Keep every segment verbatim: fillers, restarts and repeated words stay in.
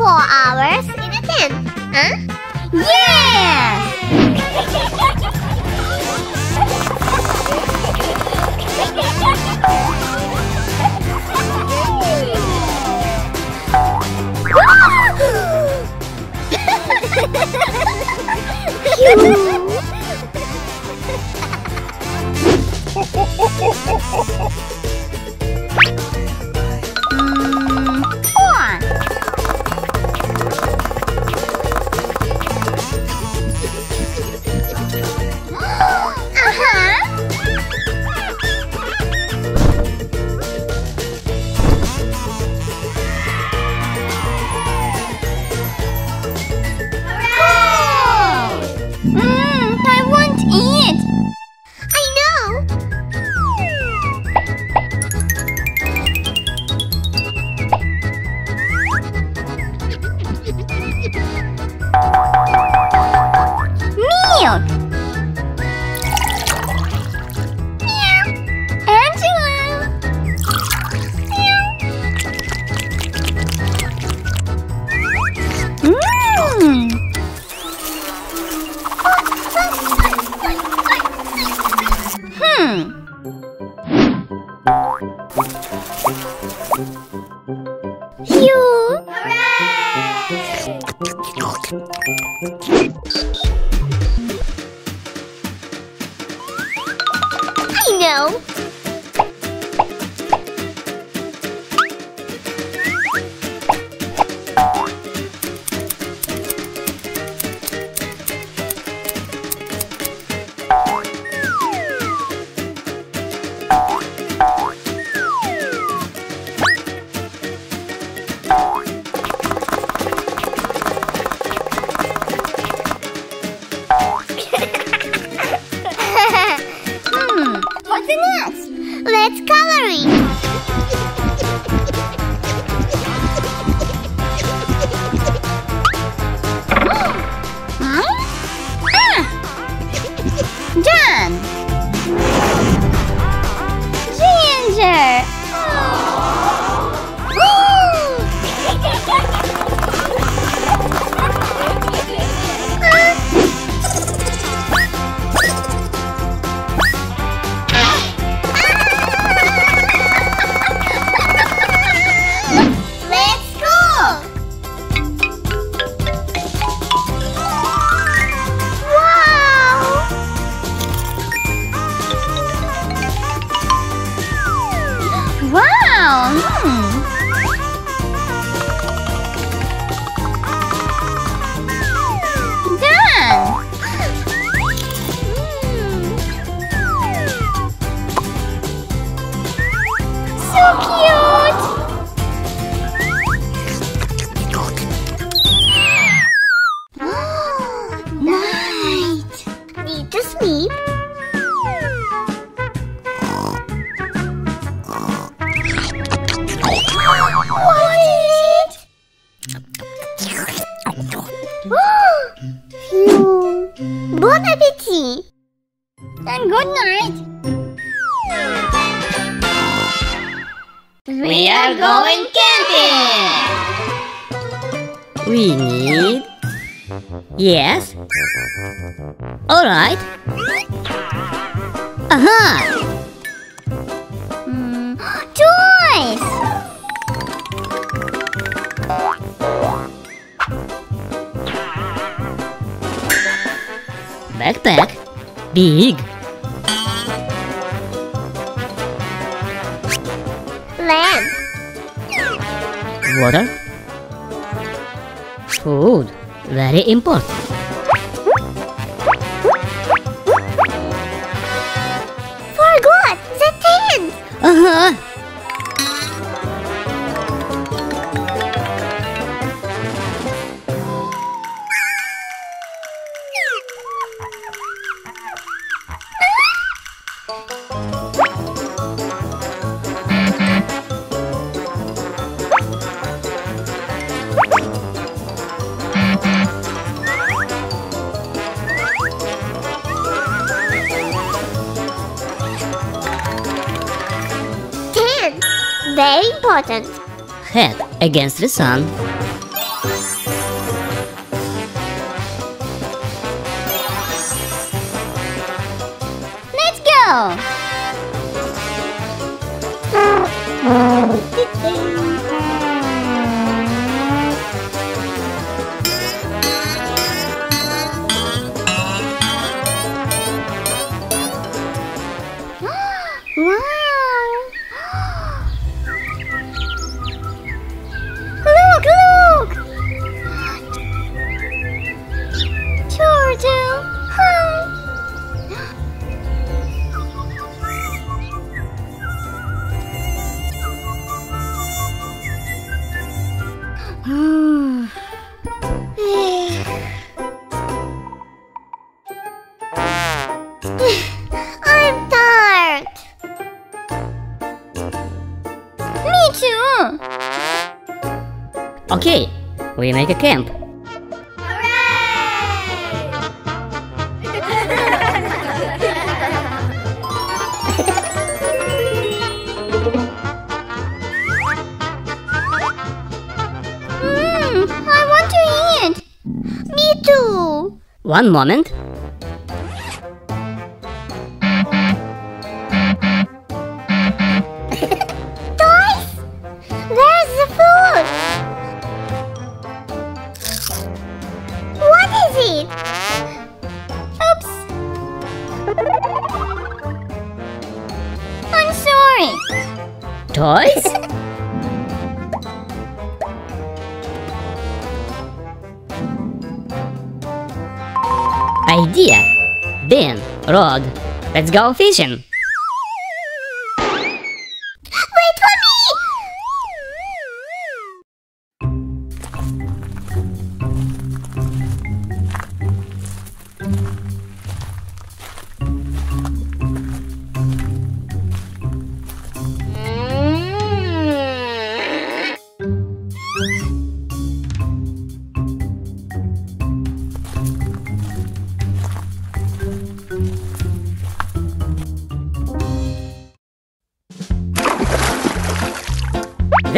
four hours in a tent, huh? Yes! Yes. All right. Aha! Mm. Toys! Backpack. Big. Lamp. Water. Food. Very important. Forgot the tent. Uh huh. Very important. Head against the sun. go! Wow! Look, look! Turtle! I'm tired. Me too. Okay, we make a camp. Mmm, I want to eat. Me too. One moment. Toys? Idea! Bin, rod, let's go fishing! Wait for me!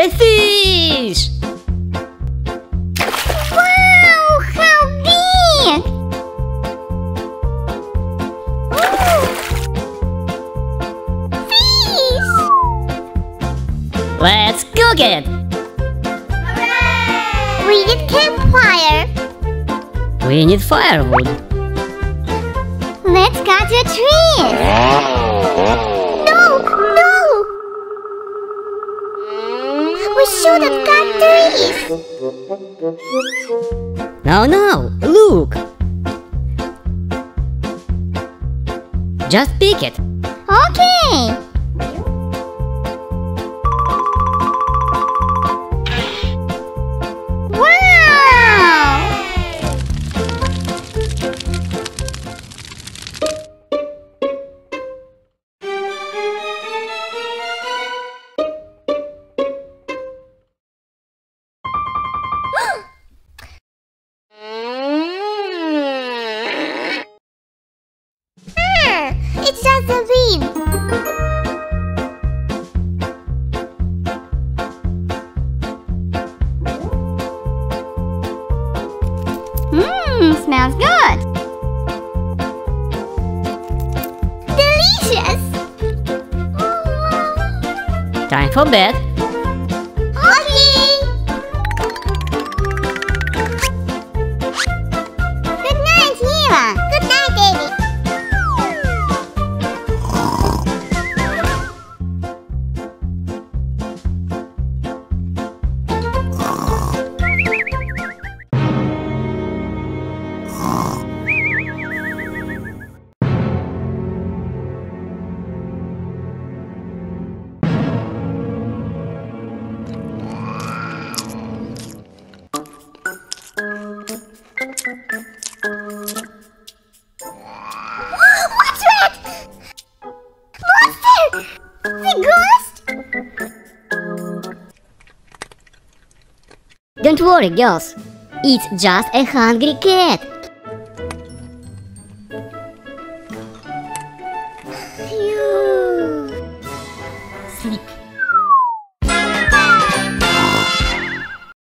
The fish! Wow! How big! Ooh. Fish! Let's cook it! Hooray! We need campfire! We need firewood! Let's cut the tree! We should have cut trees! Now, now, look! Just pick it! Okay! Wow! It's just a dream. Mmm, smells good. Delicious. Time for bed. Okay. Good night, Mila. Good night, baby. Don't worry, girls. It's just a hungry cat. Phew. Sleep.